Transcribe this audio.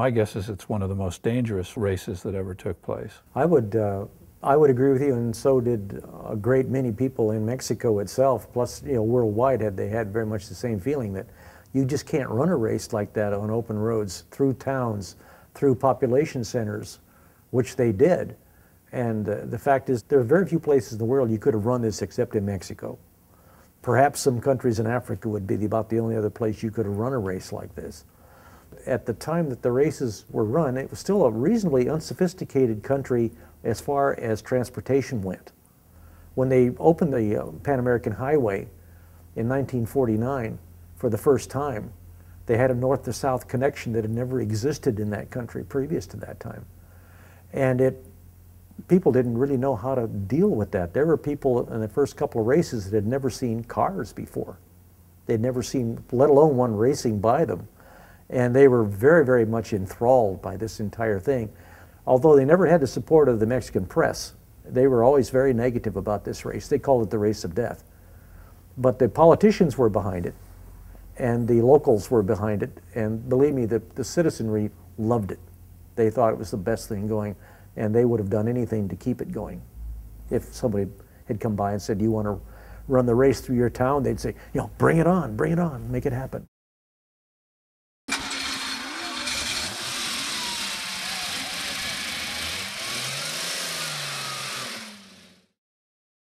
My guess is it's one of the most dangerous races that ever took place. I would agree with you, and so did a great many people in Mexico itself, plus, you know, worldwide had they had very much the same feeling that you just can't run a race like that on open roads, through towns, through population centers, which they did. And the fact is, there are very few places in the world you could have run this except in Mexico. Perhaps some countries in Africa would be about the only other place you could have run a race like this. At the time that the races were run, it was still a reasonably unsophisticated country as far as transportation went. When they opened the Pan American Highway in 1949 for the first time, they had a north to south connection that had never existed in that country previous to that time. And people didn't really know how to deal with that. There were people in the first couple of races that had never seen cars before. They'd never seen, let alone one racing by them. And they were very, very much enthralled by this entire thing. Although they never had the support of the Mexican press, they were always very negative about this race. They called it the race of death. But the politicians were behind it, and the locals were behind it. And believe me, the citizenry loved it. They thought it was the best thing going, and they would have done anything to keep it going. If somebody had come by and said, "Do you want to run the race through your town?" they'd say, "You know, bring it on, make it happen."